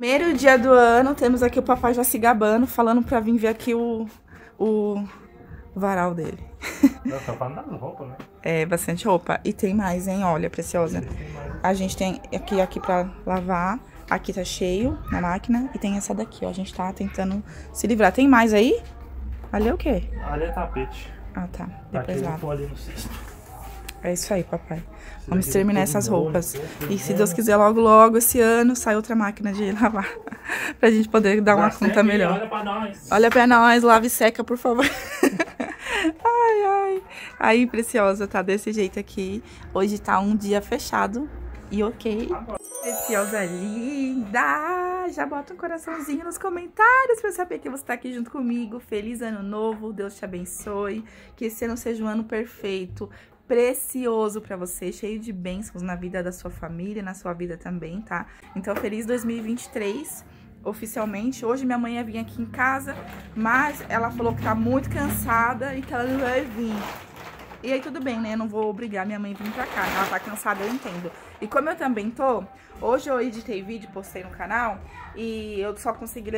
Primeiro dia do ano, temos aqui o papai já se gabando, falando pra vir ver aqui o varal dele. Nossa, pra andar na roupa, né? É, bastante roupa. E tem mais, hein? Olha, preciosa. A gente tem aqui pra lavar. Aqui tá cheio na máquina. E tem essa daqui, ó. A gente tá tentando se livrar. Tem mais aí? Ali é o quê? Ali é tapete. Ah, tá. Depois lava. É isso aí, papai. Vamos terminar essas roupas. E se Deus quiser, logo, logo, esse ano, sai outra máquina de lavar. Pra gente poder dar uma conta melhor. Olha pra nós. Olha pra nós, lava e seca, por favor. Ai, ai. Aí, preciosa, tá desse jeito aqui. Hoje tá um dia fechado. E ok. Preciosa linda! Já bota um coraçãozinho nos comentários pra eu saber que você tá aqui junto comigo. Feliz ano novo, Deus te abençoe. Que esse ano seja um ano perfeito, precioso pra você, cheio de bênçãos na vida da sua família, na sua vida também, tá? Então, feliz 2023, oficialmente. Hoje minha mãe ia vir aqui em casa, mas ela falou que tá muito cansada e que ela não vai vir. E aí tudo bem, né? Eu não vou obrigar minha mãe a vir pra cá. Ela tá cansada, eu entendo. E como eu também tô, hoje eu editei vídeo, postei no canal e eu só consegui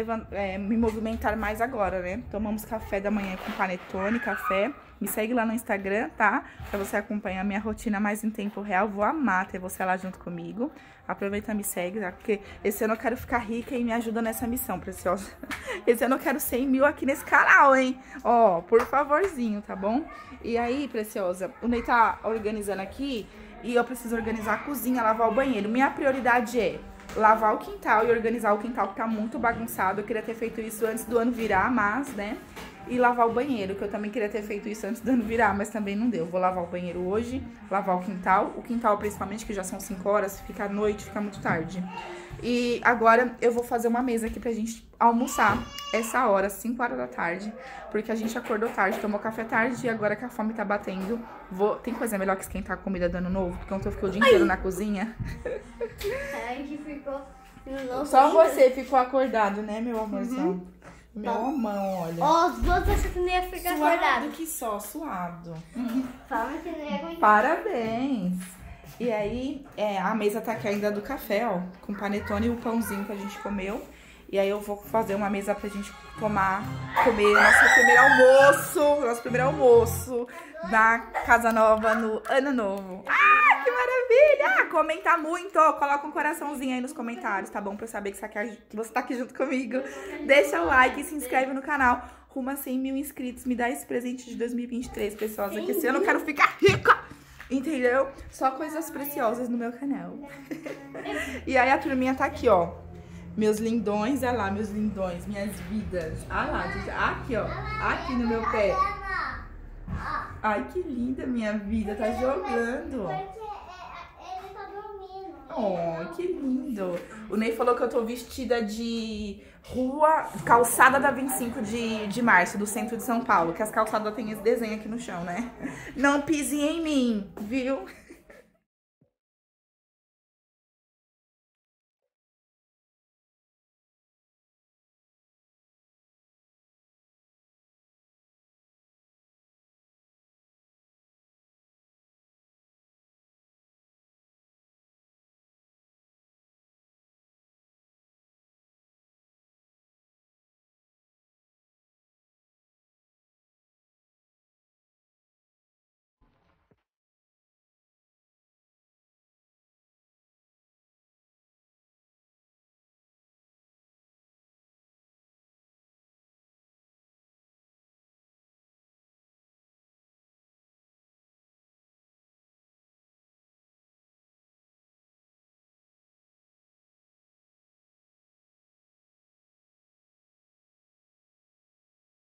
me movimentar mais agora, né? Tomamos café da manhã com panetone, café. Me segue lá no Instagram, tá? Pra você acompanhar a minha rotina mais em tempo real. Vou amar ter você lá junto comigo. Aproveita e me segue, tá? Porque esse ano eu quero ficar rica e me ajuda nessa missão, preciosa. Esse ano eu quero 100 mil aqui nesse canal, hein? Ó, por favorzinho, tá bom? E aí, preciosa. O Ney tá organizando aqui e eu preciso organizar a cozinha, lavar o banheiro. Minha prioridade é lavar o quintal e organizar o quintal que tá muito bagunçado. Eu queria ter feito isso antes do ano virar, mas, né? E lavar o banheiro, que eu também queria ter feito isso antes do ano virar, mas também não deu. Vou lavar o banheiro hoje, lavar o quintal principalmente, que já são 5 horas, fica à noite, fica muito tarde. E agora eu vou fazer uma mesa aqui pra gente almoçar essa hora, 5 horas da tarde, porque a gente acordou tarde, tomou café tarde e agora que a fome tá batendo, tem coisa melhor que esquentar a comida do ano novo, porque ontem eu fiquei o dia inteiro na cozinha. A gente ficou... Só você ficou acordado, né, meu amorzão? Uhum. Meu mão, olha. Ó, os dois vocês não iam ficar acordado. Que só, suado. Fala que não ia aguentar. Parabéns. E aí, a mesa tá aqui ainda do café, ó. Com panetone e o pãozinho que a gente comeu. E aí eu vou fazer uma mesa pra gente comer nosso primeiro almoço na casa nova no ano novo. Ah, que maravilha! Comenta muito, coloca um coraçãozinho aí nos comentários, tá bom? Pra eu saber que você tá aqui junto comigo. Deixa o like e se inscreve no canal. Rumo a 100 mil inscritos, me dá esse presente de 2023, pessoal. Que esse ano eu quero ficar rica! Entendeu? Só coisas preciosas no meu canal. E aí a turminha tá aqui, ó. Meus lindões, olha lá, meus lindões, minhas vidas. Olha lá, gente, aqui, ó, aqui no meu pé. Ai, que linda minha vida, tá jogando. Ele tá dormindo. Oh, que lindo. O Ney falou que eu tô vestida de calçada da 25 de março, do centro de São Paulo, que as calçadas têm esse desenho aqui no chão, né? Não pise em mim, viu?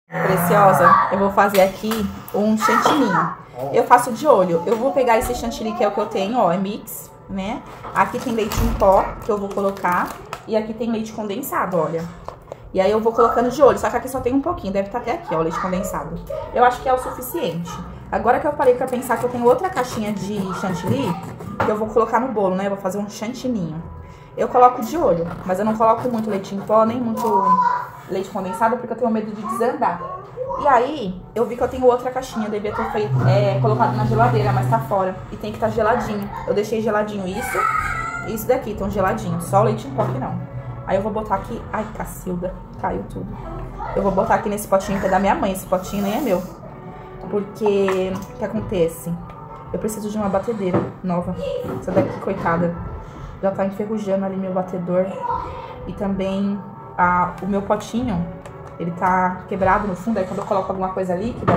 Preciosa, eu vou fazer aqui um chantilinho. Eu faço de olho. Eu vou pegar esse chantilly que é o que eu tenho, ó, é mix, né? Aqui tem leite em pó, que eu vou colocar. E aqui tem leite condensado, olha. E aí eu vou colocando de olho, só que aqui só tem um pouquinho. Deve estar até aqui, ó, o leite condensado. Eu acho que é o suficiente. Agora que eu parei pra pensar que eu tenho outra caixinha de chantilly, que eu vou colocar no bolo, né? Eu vou fazer um chantilinho. Eu coloco de olho, mas eu não coloco muito leite em pó, nem muito leite condensado, porque eu tenho medo de desandar. E aí, eu vi que eu tenho outra caixinha, eu devia ter colocado na geladeira, mas tá fora. E tem que estar geladinho. Eu deixei geladinho isso e isso daqui, tão geladinho. Só o leite em pó que não. Aí eu vou botar aqui... Ai, Cacilda, caiu tudo. Eu vou botar aqui nesse potinho que é da minha mãe. Esse potinho nem é meu. Porque... O que acontece? Eu preciso de uma batedeira nova. Essa daqui, coitada, já tá enferrujando ali meu batedor. E também o meu potinho, ele tá quebrado no fundo. Aí quando eu coloco alguma coisa líquida,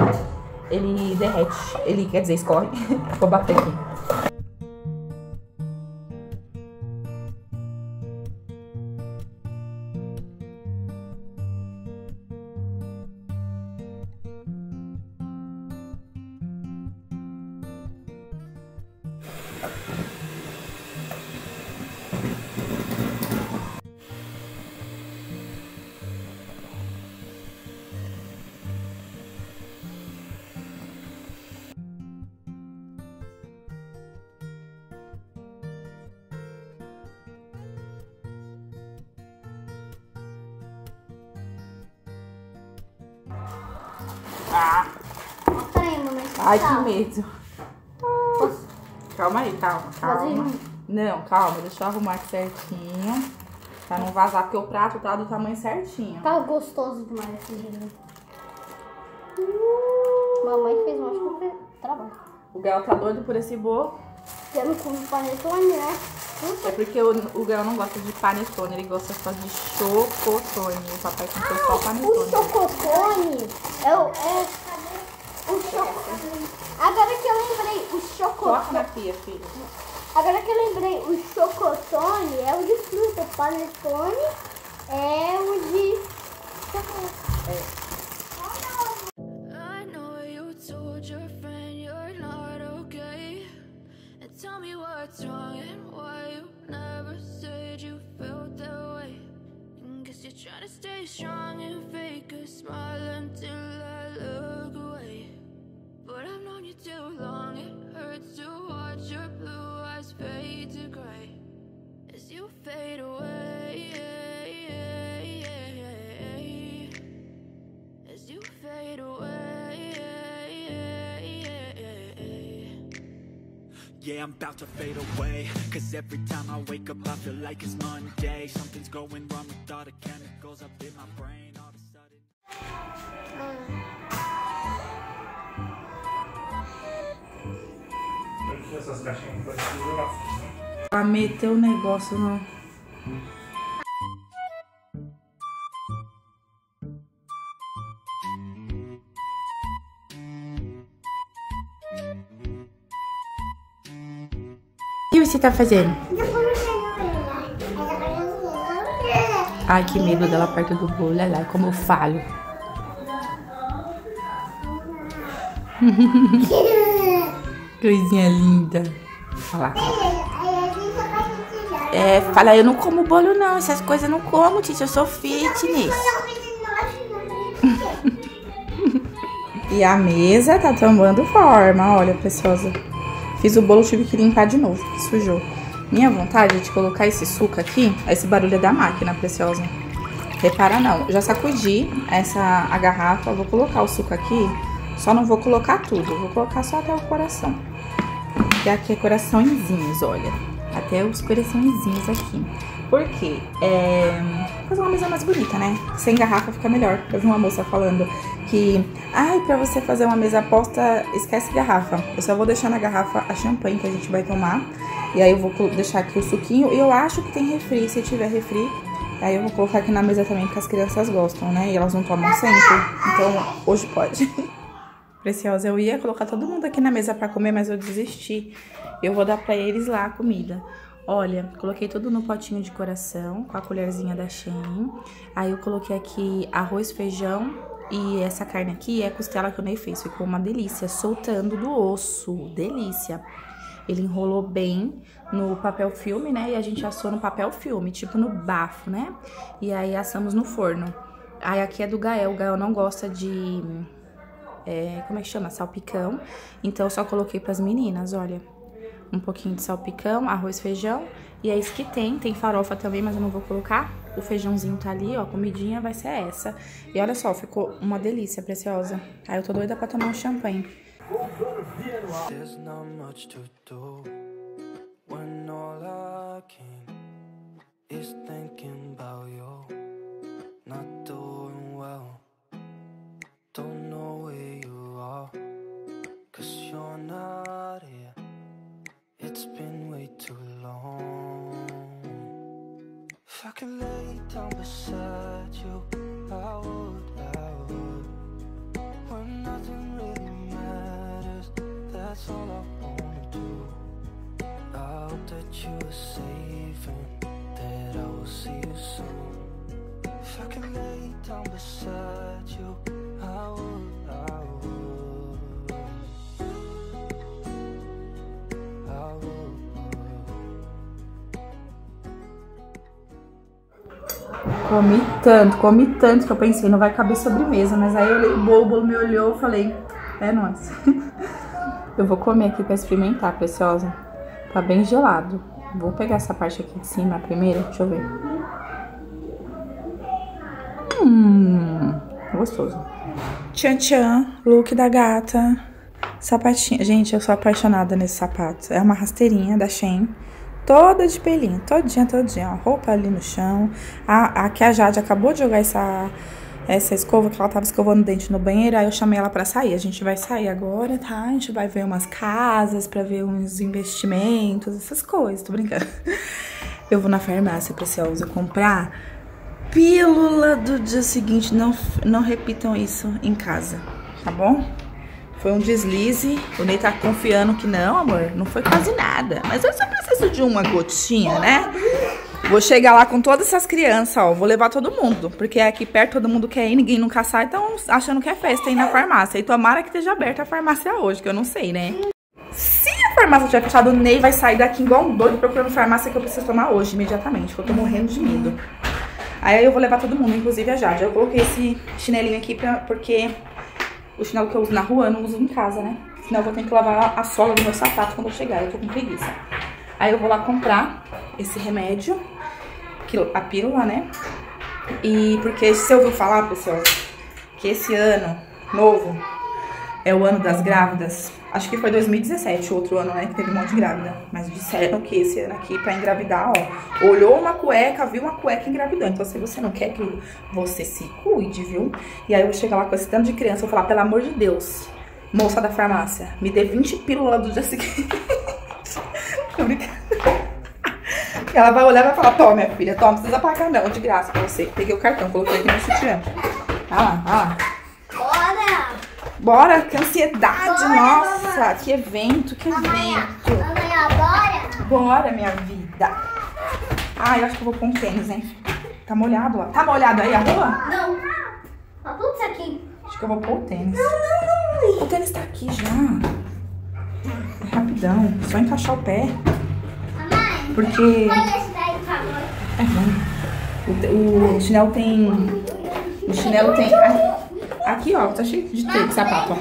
ele derrete. Ele, quer dizer, escorre. Vou bater aqui. Ai, que medo. Calma aí, calma. Não, calma, deixa eu arrumar certinho. Pra não vazar, porque o prato tá do tamanho certinho. Tá gostoso demais esse gelo. Mamãe fez um ótimo trabalho. O Gael tá doido por esse bolo. Eu não como panetone, né? É porque o Gael não gosta de panetone, ele gosta só de chocotone. O papai comprou só panetone. O chocotone é o... O chocotone. Agora que eu lembrei, o chocotone... Coloca na pia, filho. Agora que eu lembrei, o chocotone é o de fruta, o panetone é o de chocolate. É. Too long, it hurts to watch your blue eyes fade to gray as you fade away, as you fade away. Yeah, I'm about to fade away, cause every time I wake up I feel like it's Monday. Something's going wrong with all the chemicals up in my brain. All of a sudden essas caixinhas pra jogar. Pra meter o negócio no... O que você tá fazendo? Ai, que medo dela perto do bolo. Olha lá, como eu falo. Coisinha linda. Fala. É, fala, eu não como bolo não, essas coisas eu não como, Titi, eu sou fitness. E a mesa tá tomando forma, olha, preciosa. Fiz o bolo, tive que limpar de novo, sujou. Minha vontade é de colocar esse suco aqui, esse barulho é da máquina, preciosa. Repara não, já sacudi a garrafa, vou colocar o suco aqui. Só não vou colocar tudo, vou colocar só até o coração. E aqui é coraçõezinhos, olha. Até os coraçõezinhos aqui. Por quê? Fazer uma mesa mais bonita, né? Sem garrafa fica melhor. Eu vi uma moça falando que... Ai, pra você fazer uma mesa posta, esquece garrafa. Eu só vou deixar na garrafa a champanhe que a gente vai tomar. E aí eu vou deixar aqui o suquinho. E eu acho que tem refri, se tiver refri... Aí eu vou colocar aqui na mesa também, porque as crianças gostam, né? E elas não tomam sempre. Então, hoje pode... Preciosa, eu ia colocar todo mundo aqui na mesa pra comer, mas eu desisti. Eu vou dar pra eles lá a comida. Olha, coloquei tudo no potinho de coração, com a colherzinha da Shein. Aí eu coloquei aqui arroz, feijão e essa carne aqui é costela que eu nem fiz. Ficou uma delícia, soltando do osso. Delícia. Ele enrolou bem no papel filme, né? E a gente assou no papel filme, tipo no bafo, né? E aí assamos no forno. Aí aqui é do Gael. O Gael não gosta de... como é que chama? Salpicão. Então, eu só coloquei pras meninas, olha. Um pouquinho de salpicão, arroz, feijão. E é isso que tem. Tem farofa também, mas eu não vou colocar. O feijãozinho tá ali, ó. A comidinha vai ser essa. E olha só, ficou uma delícia, preciosa. Aí eu tô doida pra tomar um champanhe. is thinking about you, not doing well. Don't know where you are, cause you're not here. It's been way too long. If I could lay down beside you, I would. When nothing really matters, that's all I wanna do. I hope that you are safe and that I will see you soon. If I could lay down beside you, Comi tanto que eu pensei, não vai caber sobremesa, mas aí eu, o bobo me olhou e falei, é nóis. Eu vou comer aqui pra experimentar, preciosa. Tá bem gelado. Vou pegar essa parte aqui de cima primeiro, deixa eu ver. Gostoso. Tchan tchan, look da gata. Sapatinho, gente, eu sou apaixonada nesse sapato. É uma rasteirinha da Shein. Toda de pelinho, todinha, ó, roupa ali no chão. Aqui a Jade acabou de jogar essa escova, que ela tava escovando o dente no banheiro, aí eu chamei ela pra sair. A gente vai sair agora, tá? A gente vai ver umas casas, pra ver uns investimentos, essas coisas, tô brincando. Eu vou na farmácia, preciosa, comprar pílula do dia seguinte, não repitam isso em casa, tá bom? Foi um deslize, o Ney tá confiando que não, amor, não foi quase nada. Mas eu só preciso de uma gotinha, né? Vou chegar lá com todas essas crianças, ó, vou levar todo mundo. Porque aqui perto todo mundo quer ir, ninguém nunca sai, então achando que é festa aí na farmácia. E tomara que esteja aberta a farmácia hoje, que eu não sei, né? Se a farmácia tiver fechada, o Ney vai sair daqui igual um doido procurando farmácia que eu preciso tomar hoje, imediatamente, porque eu tô morrendo de medo. Aí eu vou levar todo mundo, inclusive a Jade. Eu coloquei esse chinelinho aqui porque... o chinelo que eu uso na rua, eu não uso em casa, né? Senão eu vou ter que lavar a sola do meu sapato quando eu chegar. Eu tô com preguiça. Aí eu vou lá comprar esse remédio, a pílula, né? E porque você ouviu falar, pessoal, que esse ano novo é o ano das grávidas. Acho que foi 2017, o outro ano, né? Que teve um monte de grávida. Mas disseram que esse ano aqui, pra engravidar, ó, olhou uma cueca, viu uma cueca engravidando. Então, se você não quer que você se cuide, viu? E aí eu vou chegar lá com esse tanto de criança, eu vou falar, pelo amor de Deus, moça da farmácia, me dê 20 pílulas do dia seguinte. Tô brincando. Ela vai olhar e vai falar, toma, minha filha, toma, não precisa pagar não, de graça pra você. Peguei o cartão, coloquei aqui no sutiã. Ah lá. Bora, que ansiedade, bora, nossa, mamãe. que evento. Mamãe, bora, minha vida. Ai, eu acho que eu vou pôr um tênis, hein? Tá molhado, ó. Tá molhado aí a rua? Não. Aponta isso aqui. Acho que eu vou pôr o tênis. Não. O tênis tá aqui já. É rapidão, só encaixar o pé. Mamãe, porque... É ruim. O chinelo tem... Aqui, ó, tá cheio de teia de sapato, ó.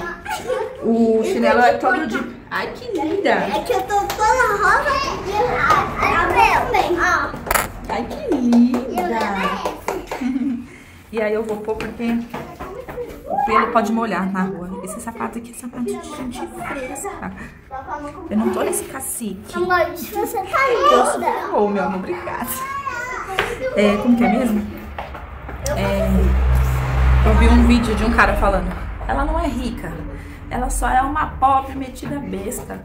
O chinelo é todo de... Ai, que linda! É que eu tô toda rosa e rosa. Ai, que linda! E aí eu vou pôr porque o pelo pode molhar na rua. Esse sapato aqui é sapato de gente fresca. Eu não tô nesse cacique. Amor, você tá linda! Ô, meu amor, obrigada. É, como que é mesmo? Eu vi um vídeo de um cara falando, ela não é rica, ela só é uma pobre metida besta.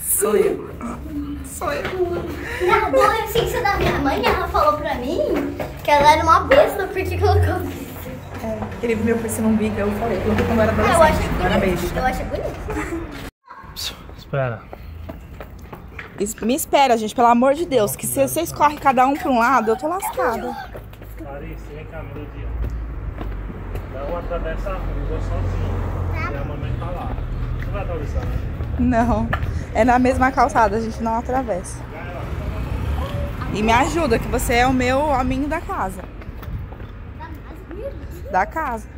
Sou eu. Na boa, eu sei que da minha mãe, ela falou pra mim que ela era uma besta porque colocou isso. É, aquele meu foi sendo um bico, eu falei, colocou quando era adolescente. Eu acho bonito. Espera. Me espera, gente, pelo amor de Deus, que se vocês correm cada um pra um lado, eu tô lascada. Clarice, vem cá, meu dia. Não atravessa a rua sozinha. E a mamãe tá lá. Você vai atravessar, né? Não. É na mesma calçada, a gente não atravessa. E me ajuda, que você é o meu amigo da casa. Da casa.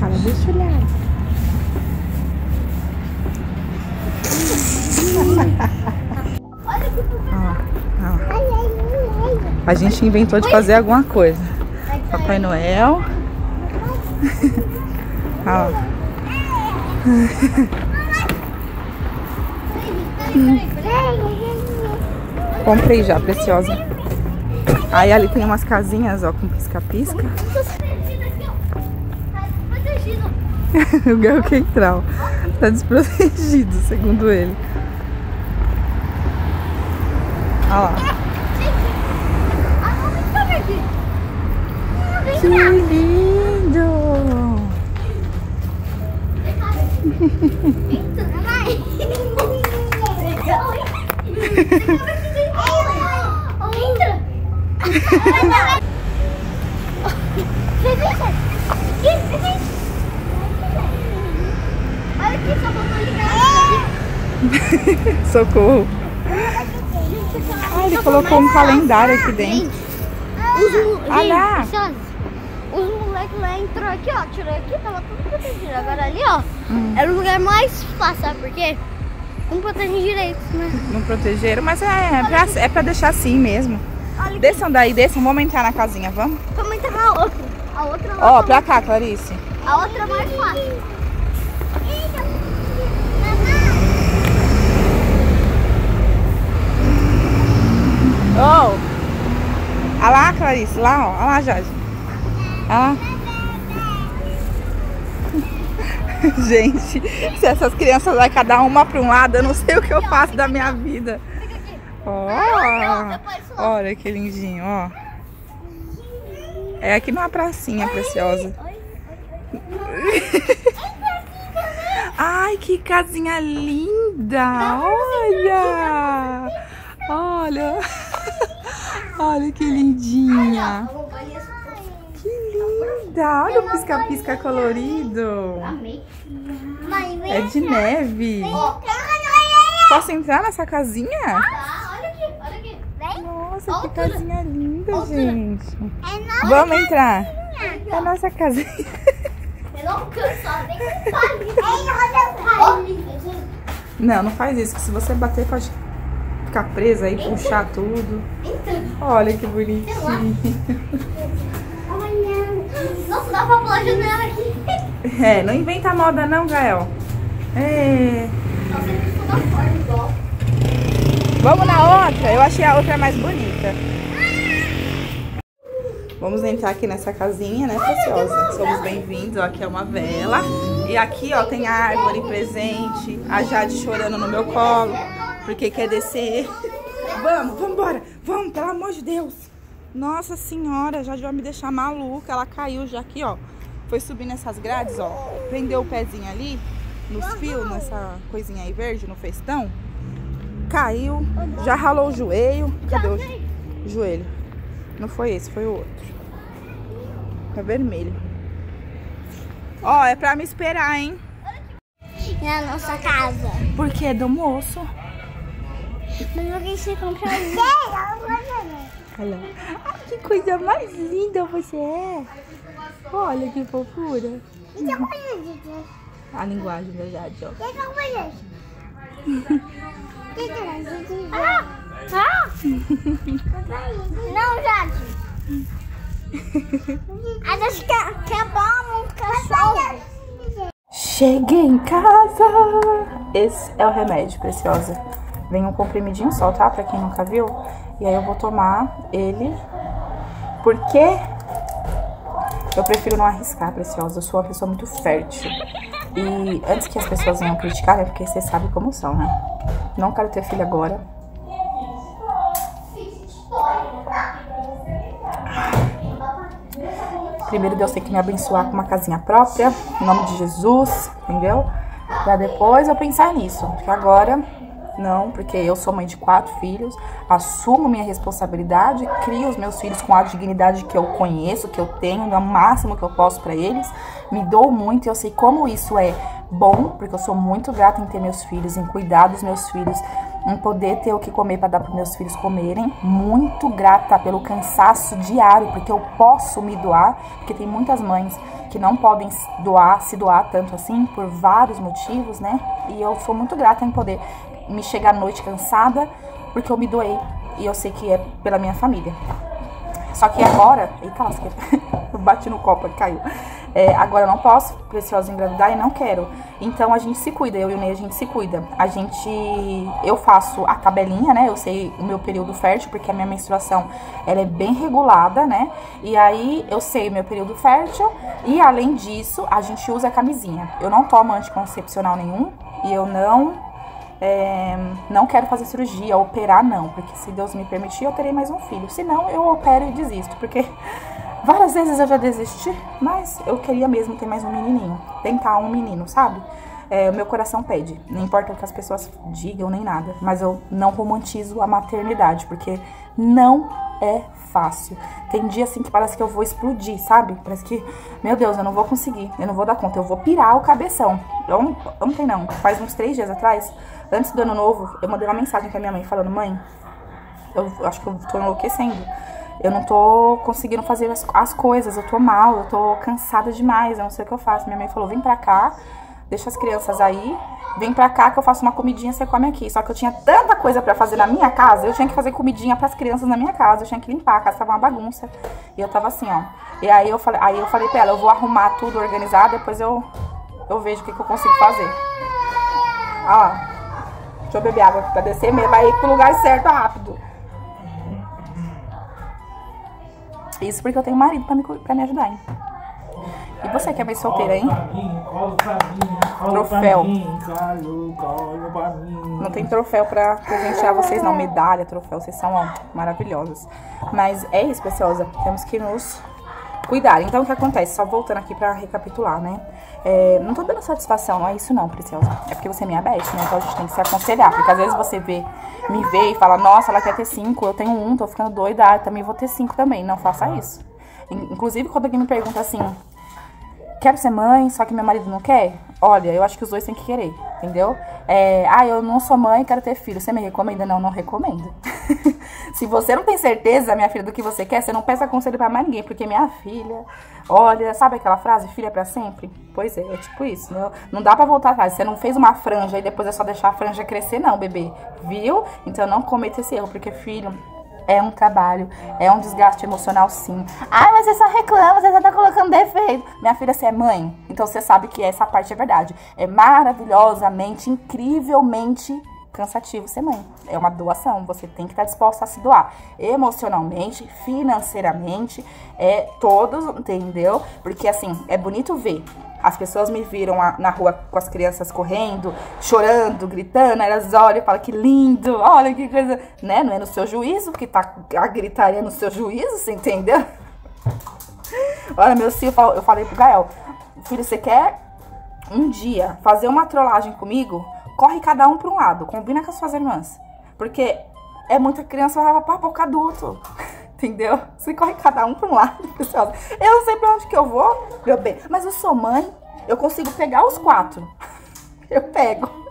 Cara, deixa eu olhar. Olha que A gente inventou de fazer alguma coisa. Papai Noel. Ah, comprei já, preciosa. Aí ali tem umas casinhas, ó, com pisca-pisca. O Gael Quentral tá desprotegido, segundo ele. Olha lá. Que lindo! Socorro. Ah, ele colocou um calendário aqui dentro. Olha lá. Os moleques lá entrou aqui, ó. Tirou aqui, tava tudo protegido. Agora ali, ó, era o lugar mais fácil, sabe por quê? Não protegem direito, né? Não protegeram, mas é pra deixar assim mesmo. Desçam daí, desçam. Vamos entrar na casinha, vamos? Vamos entrar na outra. A outra lá. Ó, pra cá, Clarice. A outra é mais fácil. Oh! Olha lá, Clarice, lá, ó. Olha lá, Jade. Olha lá. Gente, se essas crianças vai cada uma para um lado, eu não sei o que eu faço da minha vida. Ó, oh, olha que lindinho, ó. É aqui numa pracinha preciosa. Ai, que casinha linda! Olha! Olha! Olha que lindinha! Que linda! Olha o pisca-pisca colorido! É de neve! Posso entrar nessa casinha? Olha aqui! Nossa, que casinha linda, gente! Vamos entrar! É a nossa casinha! Não, não faz isso, que se você bater pode ficar presa e puxar tudo. Olha que bonitinho. Nossa, dá pra pular a janela aqui. É, não inventa moda não, Gael. É. Vamos na outra? Eu achei a outra mais bonita. Vamos entrar aqui nessa casinha, né, preciosa? Somos bem-vindos. Aqui é uma vela. E aqui, ó, tem a árvore presente. A Jade chorando no meu colo. Porque quer descer. Vamos embora. Vamos, pelo amor de Deus. Nossa senhora, a Jade vai me deixar maluca. Ela caiu já aqui, ó. Foi subindo essas grades, ó. Prendeu o pezinho ali, nos fios, nessa coisinha aí verde, no festão. Caiu, já ralou o joelho. Cadê o joelho? Não foi esse, foi o outro. Tá vermelho. Ó, é pra me esperar, hein? Na nossa casa. Porque é do moço. Mas alguém se comprou Olha. Ah, que coisa mais linda você é. Olha que fofura. A linguagem da Jade, ó. Não, Jade. Acho que é bom caçar. Cheguei em casa. Esse é o remédio, preciosa. Vem um comprimidinho só, tá? Pra quem nunca viu. E aí eu vou tomar ele. Porque eu prefiro não arriscar, preciosa. Eu sou uma pessoa muito fértil. E antes que as pessoas venham criticar, é porque vocês sabem como são, né? Não quero ter filho agora. Primeiro Deus tem que me abençoar com uma casinha própria. Em nome de Jesus, entendeu? Pra depois eu pensar nisso. Porque agora... Não, porque eu sou mãe de 4 filhos, assumo minha responsabilidade, crio os meus filhos com a dignidade que eu conheço, que eu tenho, no máximo que eu posso pra eles, me dou muito e eu sei como isso é bom, porque eu sou muito grata em ter meus filhos, em cuidar dos meus filhos, em poder ter o que comer pra dar pros meus filhos comerem, muito grata pelo cansaço diário, porque eu posso me doar, porque tem muitas mães que não podem se doar tanto assim, por vários motivos, né, e eu sou muito grata em poder me chegar à noite cansada, porque eu me doei. E eu sei que é pela minha família. Só que agora... Eita, lasqueira. Eu bati no copo, ele caiu. É, agora eu não posso, preciosa engravidar e não quero. Então a gente se cuida, eu e o Ney, a gente se cuida. A gente... Eu faço a tabelinha, né? Eu sei o meu período fértil, porque a minha menstruação, ela é bem regulada, né? E aí eu sei o meu período fértil e, além disso, a gente usa a camisinha. Eu não tomo anticoncepcional nenhum e eu não quero fazer cirurgia, operar não, porque se Deus me permitir eu terei mais um filho, se não eu opero e desisto, porque várias vezes eu já desisti, mas eu queria mesmo ter mais um menininho, tentar um menino, sabe? É, o meu coração pede, não importa o que as pessoas digam nem nada, mas eu não romantizo a maternidade, porque não é fácil. Tem dia assim que parece que eu vou explodir, sabe? Parece que, meu Deus, eu não vou conseguir, eu não vou dar conta, eu vou pirar o cabeção. Ontem não, faz uns 3 dias atrás, antes do ano novo, eu mandei uma mensagem pra minha mãe falando: mãe, eu acho que eu tô enlouquecendo, eu não tô conseguindo fazer as coisas, eu tô mal, eu tô cansada demais, eu não sei o que eu faço. Minha mãe falou: vem pra cá, deixa as crianças aí, vem pra cá que eu faço uma comidinha, você come aqui. Só que eu tinha tanta coisa pra fazer na minha casa, eu tinha que fazer comidinha pras crianças na minha casa, eu tinha que limpar, a casa tava uma bagunça. E eu tava assim, ó. E aí eu falei pra ela: eu vou arrumar tudo organizado, depois eu vejo o que eu consigo fazer. Ó lá. Deixa eu beber água pra descer mesmo, vai ir pro lugar certo rápido. Isso porque eu tenho marido pra me ajudar, hein? E você que é bem solteira, hein? Troféu. Não tem troféu pra presentear vocês, não. Medalha, troféu. Vocês são, ó, maravilhosos. Mas é isso, preciosa. Temos que nos cuidar. Então, o que acontece? Só voltando aqui pra recapitular, né? É, não tô dando satisfação, não é isso não, preciosa. É porque você é minha best, né? Então a gente tem que se aconselhar. Porque às vezes você me vê e fala: nossa, ela quer ter 5, eu tenho 1, tô ficando doida, eu também vou ter 5 também. Não faça isso. Inclusive, quando alguém me pergunta assim: quero ser mãe, só que meu marido não quer? Olha, eu acho que os dois têm que querer, entendeu? Eu não sou mãe, quero ter filho. Você me recomenda? Não, não recomendo. Se você não tem certeza, minha filha, do que você quer, você não peça conselho pra mais ninguém. Porque minha filha, olha, sabe aquela frase, filha pra sempre? Pois é tipo isso, né? Não dá pra voltar atrás. Você não fez uma franja e depois é só deixar a franja crescer, não, bebê. Viu? Então não cometa esse erro, porque filho... é um trabalho, é um desgaste emocional, sim. Ah, mas você só reclama, você só tá colocando defeito. Minha filha, você é mãe, então você sabe que essa parte é verdade. É maravilhosamente, incrivelmente cansativo ser mãe. É uma doação, você tem que estar disposta a se doar. Emocionalmente, financeiramente, é todos, entendeu? Porque assim, é bonito ver. As pessoas me viram na rua com as crianças correndo, chorando, gritando. Elas olham e falam: que lindo, olha que coisa. Né? Não é no seu juízo que tá a gritaria no seu juízo, você entendeu? Olha, meu filho, eu falei pro Gael: filho, você quer um dia fazer uma trollagem comigo? Corre cada um pra um lado, combina com as suas irmãs. Porque é muita criança, vai pra pouco adulto. Entendeu? Você corre cada um pra um lado, pessoal. Eu não sei pra onde que eu vou, meu bem. Mas eu sou mãe, eu consigo pegar os 4. Eu pego.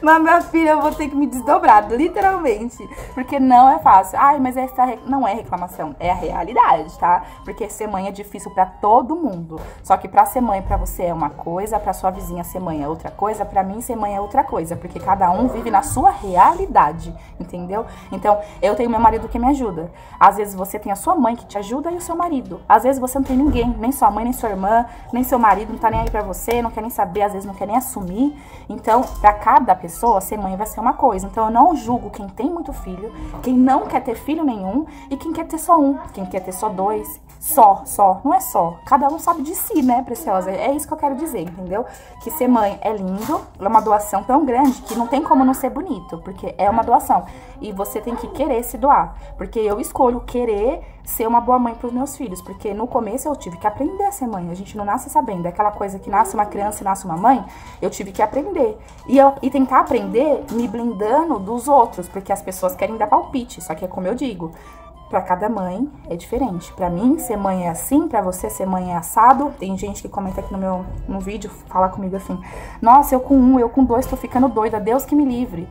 Mas, minha filha, eu vou ter que me desdobrar, literalmente. Porque não é fácil. Ai, mas essa não é reclamação, é a realidade, tá? Porque ser mãe é difícil pra todo mundo. Só que pra ser mãe, pra você é uma coisa, pra sua vizinha ser mãe é outra coisa, pra mim ser mãe é outra coisa. Porque cada um vive na sua realidade, entendeu? Então, eu tenho meu marido que me ajuda. Às vezes você tem a sua mãe que te ajuda e o seu marido. Às vezes você não tem ninguém, nem sua mãe, nem sua irmã, nem seu marido, não tá nem aí pra você, não quer nem saber, às vezes não quer nem assumir. Então, pra cada pessoa, ser mãe vai ser uma coisa. Então eu não julgo quem tem muito filho, quem não quer ter filho nenhum e quem quer ter só um, quem quer ter só 2, só, não é só. Cada um sabe de si, né, preciosa? É isso que eu quero dizer, entendeu? Que ser mãe é lindo, é uma doação tão grande que não tem como não ser bonito, porque é uma doação. E você tem que querer se doar, porque eu escolho querer ser uma boa mãe pros meus filhos, porque no começo eu tive que aprender a ser mãe, a gente não nasce sabendo, é aquela coisa que nasce uma criança e nasce uma mãe, eu tive que aprender. E tentar aprender me blindando dos outros, porque as pessoas querem dar palpite, só que é como eu digo, pra cada mãe é diferente. Pra mim, ser mãe é assim, pra você ser mãe é assado. Tem gente que comenta aqui no vídeo, fala comigo assim: nossa, eu com 1, eu com 2, tô ficando doida, Deus que me livre.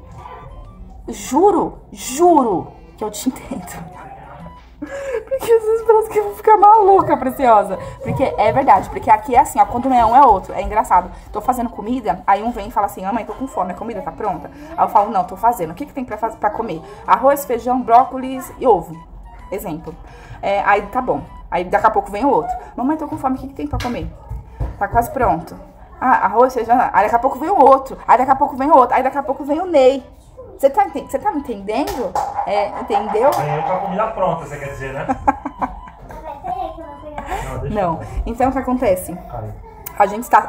Juro que eu te entendo. Porque às vezes parece que eu vou ficar maluca, preciosa. Porque é verdade, porque aqui é assim, ó, quando não é um é outro, é engraçado. Tô fazendo comida, aí um vem e fala assim: ah, mãe, tô com fome, a comida tá pronta? Aí eu falo: não, tô fazendo, o que tem pra fazer pra comer? Arroz, feijão, brócolis e ovo. exemplo. É, aí tá bom. Aí daqui a pouco vem o outro. Mamãe, tô com fome, o que, que tem pra comer? Tá quase pronto. Ah, arroz, feijão. Aí daqui a pouco vem o outro. Aí daqui a pouco vem o outro. Aí daqui a pouco vem o Ney. Você tá me entendendo? É, entendeu? Aí eu tô com a comida pronta, você quer dizer, né? Não. Então o que acontece? A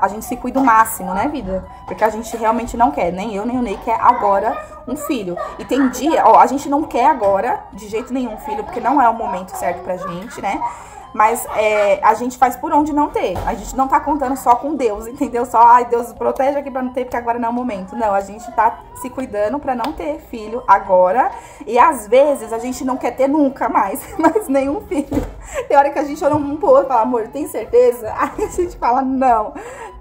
gente se cuida o máximo, né, vida? Porque a gente realmente não quer, nem eu, nem o Ney quer agora um filho. E tem dia, ó, a gente não quer agora, de jeito nenhum, um filho, porque não é o momento certo pra gente, né? Mas é, a gente faz por onde não ter. A gente não tá contando só com Deus, entendeu? Só, ai, Deus protege aqui pra não ter, porque agora não é o momento. Não, a gente tá se cuidando pra não ter filho agora. E às vezes a gente não quer ter nunca mais, mas nenhum filho. Tem hora que a gente olha um pouco e fala, amor, tem certeza? Aí a gente fala, não,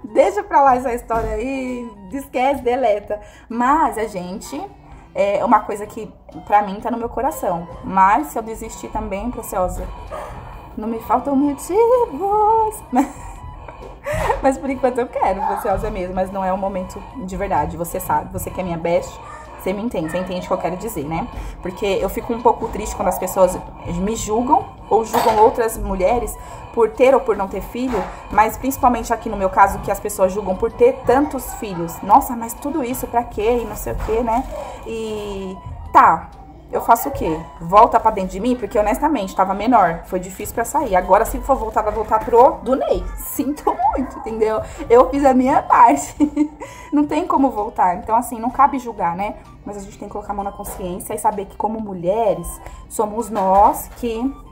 deixa pra lá essa história aí, esquece, deleta. Mas a gente... é uma coisa que pra mim tá no meu coração. Mas se eu desistir também, preciosa... não me faltam motivos. Mas por enquanto eu quero, preciosa mesmo. Mas não é o momento de verdade. Você sabe, você que é minha best, você me entende. Você entende o que eu quero dizer, né? Porque eu fico um pouco triste quando as pessoas me julgam ou julgam outras mulheres por ter ou por não ter filho. Mas principalmente aqui no meu caso, que as pessoas julgam por ter tantos filhos. Nossa, mas tudo isso pra quê? E não sei o quê, né? E tá... eu faço o quê? Volta pra dentro de mim? Porque, honestamente, tava menor. Foi difícil pra sair. Agora, se for voltar, vai voltar pro do Ney. Sinto muito, entendeu? Eu fiz a minha parte. Não tem como voltar. Então, assim, não cabe julgar, né? Mas a gente tem que colocar a mão na consciência e saber que, como mulheres, somos nós que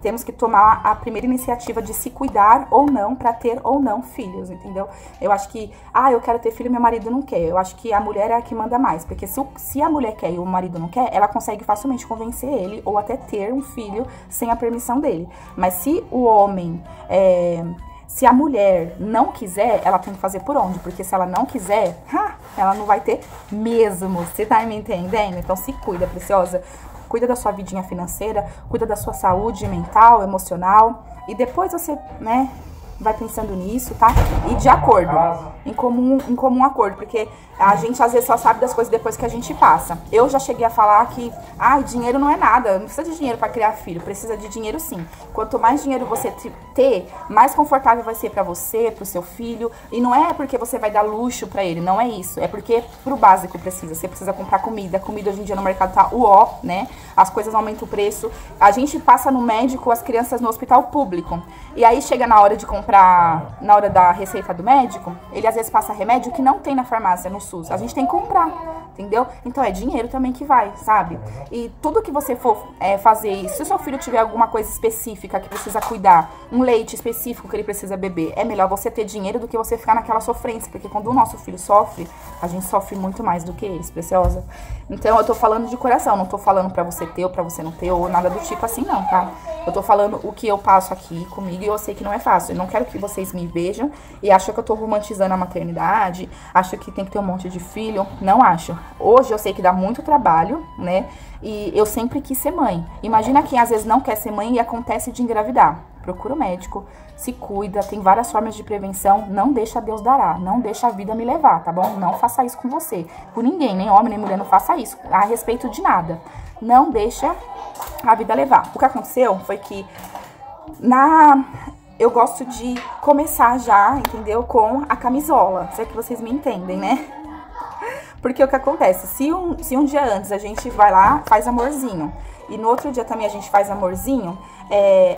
temos que tomar a primeira iniciativa de se cuidar ou não pra ter ou não filhos, entendeu? Eu acho que, ah, eu quero ter filho e meu marido não quer. Eu acho que a mulher é a que manda mais, porque se a mulher quer e o marido não quer, ela consegue facilmente convencer ele ou até ter um filho sem a permissão dele. Mas se o homem, se a mulher não quiser, ela tem que fazer por onde? Porque se ela não quiser, ela não vai ter mesmo. Você tá me entendendo? Então se cuida, preciosa. Cuida da sua vidinha financeira, cuida da sua saúde mental, emocional. E depois você, né, vai pensando nisso, tá? E de acordo, em comum acordo. Porque a gente, às vezes, só sabe das coisas depois que a gente passa. Eu já cheguei a falar que, ah, dinheiro não é nada. Não precisa de dinheiro pra criar filho, precisa de dinheiro sim. Quanto mais dinheiro você ter, mais confortável vai ser pra você, pro seu filho. E não é porque você vai dar luxo pra ele, não é isso. É porque pro básico precisa. Você precisa comprar comida. Comida hoje em dia no mercado tá uó, né? As coisas aumentam o preço. A gente passa no médico, as crianças no hospital público. E aí chega na hora de comprar, na hora da receita do médico, ele às vezes passa remédio que não tem na farmácia, no SUS. A gente tem que comprar, entendeu? Então é dinheiro também que vai, sabe? E tudo que você for fazer, se o seu filho tiver alguma coisa específica que precisa cuidar, um leite específico que ele precisa beber, é melhor você ter dinheiro do que você ficar naquela sofrência, porque quando o nosso filho sofre, a gente sofre muito mais do que eles, preciosa. Então eu tô falando de coração, não tô falando pra você ter ou pra você não ter ou nada do tipo assim não, tá? Eu tô falando o que eu passo aqui comigo e eu sei que não é fácil. Eu não quero que vocês me vejam e acham que eu tô romantizando a maternidade, acham que tem que ter um monte de filho. Não acho. Hoje eu sei que dá muito trabalho, né? E eu sempre quis ser mãe. Imagina quem às vezes não quer ser mãe e acontece de engravidar. Procura o médico, se cuida, tem várias formas de prevenção. Não deixa Deus dará, não deixa a vida me levar, tá bom? Não faça isso com você, com ninguém, nem homem, nem mulher, não faça isso a respeito de nada. Não deixa a vida levar. O que aconteceu foi que eu gosto de começar já, entendeu? Com a camisola, se é que vocês me entendem, né? Porque o que acontece, se um dia antes a gente vai lá, faz amorzinho, e no outro dia também a gente faz amorzinho,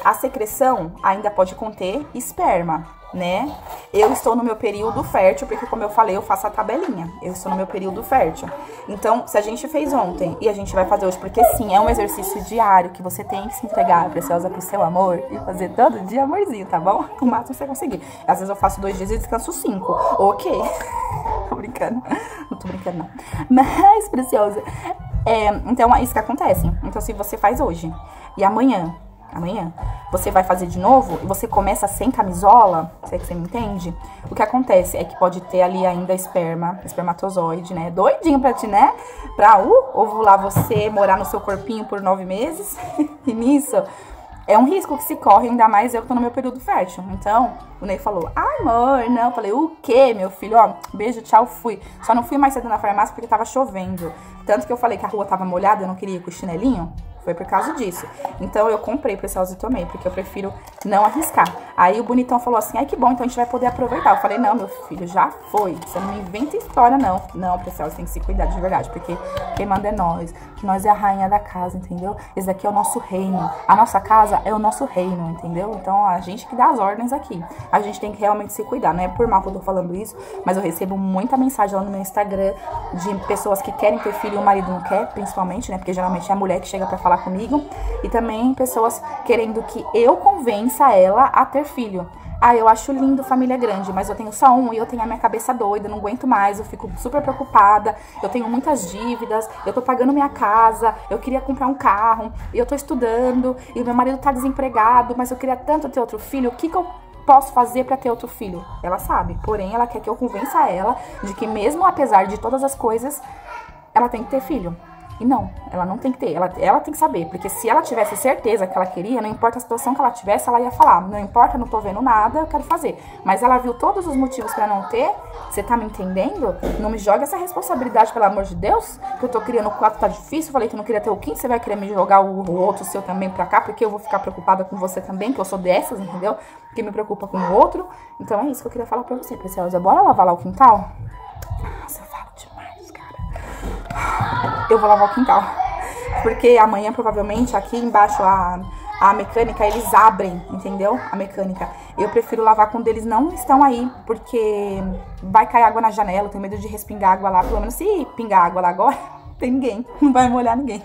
a secreção ainda pode conter esperma, né? Eu estou no meu período fértil, porque como eu falei, eu faço a tabelinha. Eu estou no meu período fértil. Então, se a gente fez ontem e a gente vai fazer hoje, porque sim, é um exercício diário que você tem que se entregar, preciosa, pro seu amor e fazer todo dia amorzinho, tá bom? O máximo você conseguir. Às vezes eu faço 2 dias e descanso 5. Ok. Tô brincando. Não tô brincando, não. Mas, preciosa... então, é isso que acontece. Então, se você faz hoje e amanhã você vai fazer de novo e você começa sem camisola, se é que você me entende, o que acontece é que pode ter ali ainda esperma, espermatozoide, né? Doidinho pra ti, né? Pra ovular você, morar no seu corpinho por 9 meses. E nisso... é um risco que se corre, ainda mais eu que tô no meu período fértil. Então, o Ney falou, ah, amor, não. Eu falei, o quê, meu filho? Ó, beijo, tchau, fui. Só não fui mais cedo na farmácia porque tava chovendo. Tanto que eu falei que a rua tava molhada, eu não queria ir com o chinelinho. Foi por causa disso. Então eu comprei pra esse house e tomei, porque eu prefiro não arriscar. Aí o bonitão falou assim, ai que bom, então a gente vai poder aproveitar. Eu falei, não, meu filho, já foi. Você não me inventa história, não. Não, pra esse house tem que se cuidar de verdade, porque quem manda é nós. Que nós é a rainha da casa, entendeu? Esse daqui é o nosso reino. A nossa casa é o nosso reino, entendeu? Então a gente que dá as ordens aqui. A gente tem que realmente se cuidar. Não é por mal que eu tô falando isso, mas eu recebo muita mensagem lá no meu Instagram de pessoas que querem ter filho e o marido não quer, principalmente, né? Porque geralmente é a mulher que chega pra falar comigo, e também pessoas querendo que eu convença ela a ter filho. Ah, eu acho lindo família grande, mas eu tenho só um e eu tenho a minha cabeça doida, não aguento mais, eu fico super preocupada, eu tenho muitas dívidas, eu tô pagando minha casa, eu queria comprar um carro, e eu tô estudando, e o meu marido tá desempregado, mas eu queria tanto ter outro filho, o que que eu posso fazer pra ter outro filho? Ela sabe, porém ela quer que eu convença ela de que mesmo apesar de todas as coisas, ela tem que ter filho. E não, ela não tem que ter, ela tem que saber, porque se ela tivesse certeza que ela queria, não importa a situação que ela tivesse, ela ia falar, não importa, não tô vendo nada, eu quero fazer. Mas ela viu todos os motivos pra não ter, você tá me entendendo? Não me joga essa responsabilidade, pelo amor de Deus, que eu tô criando o quarto, tá difícil, eu falei que não queria ter o quinto, você vai querer me jogar o outro seu também pra cá, porque eu vou ficar preocupada com você também, que eu sou dessas, entendeu? Que me preocupa com o outro. Então é isso que eu queria falar pra você, preciosa, bora lavar lá o quintal? Nossa, eu falo demais, cara. Eu vou lavar o quintal, porque amanhã provavelmente aqui embaixo a mecânica, eles abrem, entendeu? A mecânica. Eu prefiro lavar quando eles não estão aí, porque vai cair água na janela, eu tenho medo de respingar água lá, pelo menos se pingar água lá agora, tem ninguém, não vai molhar ninguém.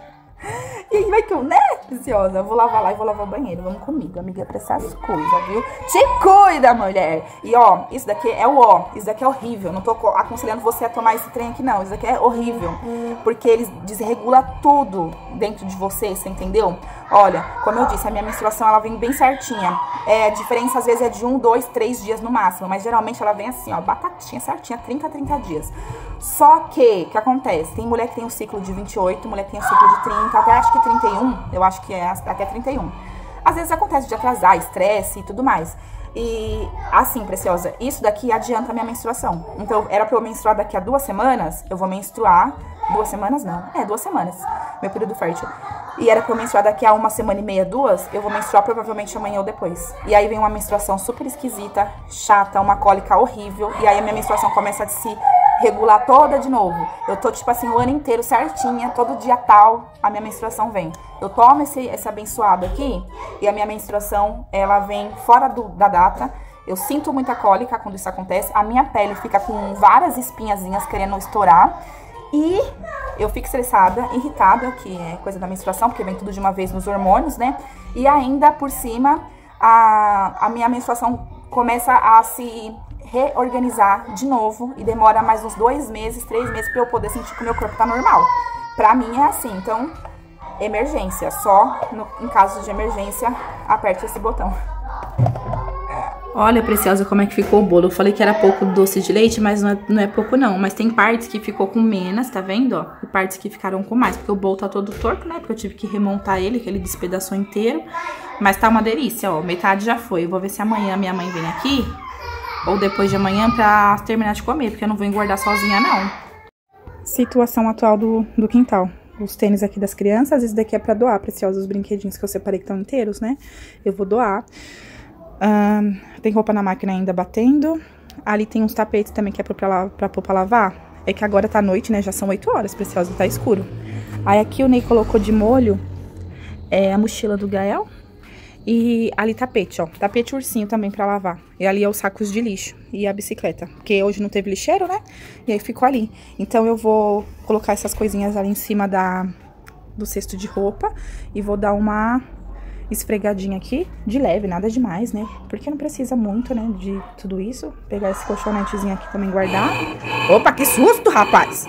E aí vai que eu, né, preciosa? Eu vou lavar lá e vou lavar o banheiro. Vamos comigo, amiga, pra essas coisas, viu? Te cuida, mulher! E ó, isso daqui é o ó. Isso daqui é horrível. Não tô aconselhando você a tomar esse trem aqui, não. Isso daqui é horrível. Porque eles desregula tudo dentro de você, você entendeu? Olha, como eu disse, a minha menstruação, ela vem bem certinha. É, a diferença, às vezes, é de 1, 2, 3 dias no máximo. Mas, geralmente, ela vem assim, ó, batatinha certinha, 30 dias. Só que, o que acontece? Tem mulher que tem um ciclo de 28, mulher que tem um ciclo de 30, até acho que 31, eu acho que é até 31. Às vezes acontece de atrasar, estresse e tudo mais. E assim, preciosa, isso daqui adianta a minha menstruação. Então, era pra eu menstruar daqui a 2 semanas, eu vou menstruar... 2 semanas não, é 2 semanas, meu período fértil. E era pra eu menstruar daqui a 1 semana e meia, 2, eu vou menstruar provavelmente amanhã ou depois. E aí vem uma menstruação super esquisita, chata, uma cólica horrível, e aí a minha menstruação começa a se regular toda de novo. Eu tô, tipo assim, o ano inteiro certinha, todo dia tal, a minha menstruação vem. Eu tomo esse abençoado aqui, e a minha menstruação, ela vem fora da data. Eu sinto muita cólica quando isso acontece, a minha pele fica com várias espinhazinhas querendo estourar, e eu fico estressada, irritada, que é coisa da menstruação, porque vem tudo de uma vez nos hormônios, né? E ainda por cima, a minha menstruação começa a se reorganizar de novo e demora mais uns 2 meses, 3 meses pra eu poder sentir que o meu corpo tá normal. Pra mim é assim, então, emergência. Só em caso de emergência, aperte esse botão. Olha, preciosa, como é que ficou o bolo. Eu falei que era pouco doce de leite, mas não é pouco, não. Mas tem partes que ficou com menos, tá vendo, ó? E partes que ficaram com mais, porque o bolo tá todo torto, né? Porque eu tive que remontar ele, que ele despedaçou inteiro. Mas tá uma delícia, ó. Metade já foi. Eu vou ver se amanhã minha mãe vem aqui, ou depois de amanhã, pra terminar de comer, porque eu não vou engordar sozinha, não. Situação atual do quintal. Os tênis aqui das crianças, esse daqui é pra doar, preciosa. Os brinquedinhos que eu separei que estão inteiros, né? Eu vou doar. Tem roupa na máquina ainda batendo. Ali tem uns tapetes também que é pra pôr pra lavar. É que agora tá noite, né? Já são 8 horas, preciosa, tá escuro. Aí aqui o Ney colocou de molho a mochila do Gael. E ali tapete, ó. Tapete ursinho também pra lavar. E ali é os sacos de lixo e a bicicleta. Porque hoje não teve lixeiro, né? E aí ficou ali. Então eu vou colocar essas coisinhas ali em cima do cesto de roupa. E vou dar uma esfregadinha aqui, de leve, nada demais, né? Porque não precisa muito, né, de tudo isso. Pegar esse colchonetezinho aqui também, guardar. Opa, que susto, rapaz!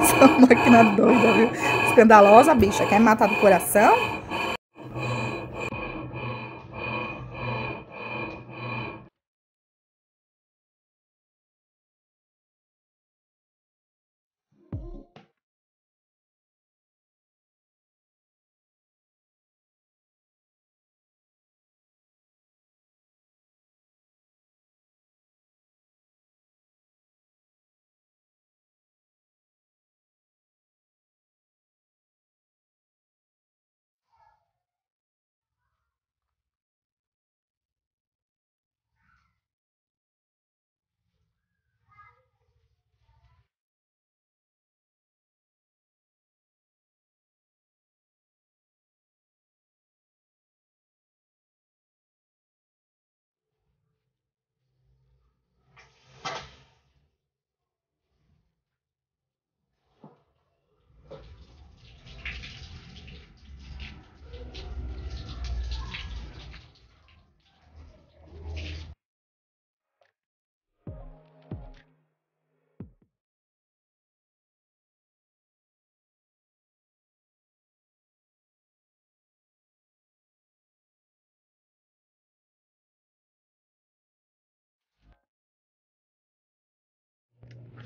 Essa máquina doida, viu? Escandalosa, bicha. Quer matar do coração?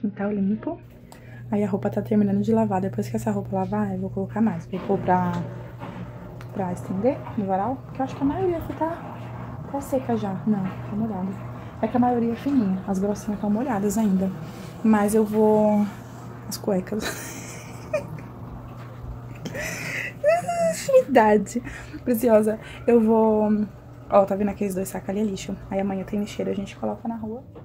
quintal limpo. Aí a roupa tá terminando de lavar. Depois que essa roupa lavar, eu vou colocar mais. Vou pôr pra estender no varal. Porque eu acho que a maioria aqui tá seca já. Não, tá molhada. É que a maioria é fininha. As grossinhas estão molhadas ainda. Mas eu vou... As cuecas. Idade preciosa. Eu vou... Ó, tá vendo aqueles dois sacos ali? É lixo. Aí amanhã tem lixeira, a gente coloca na rua.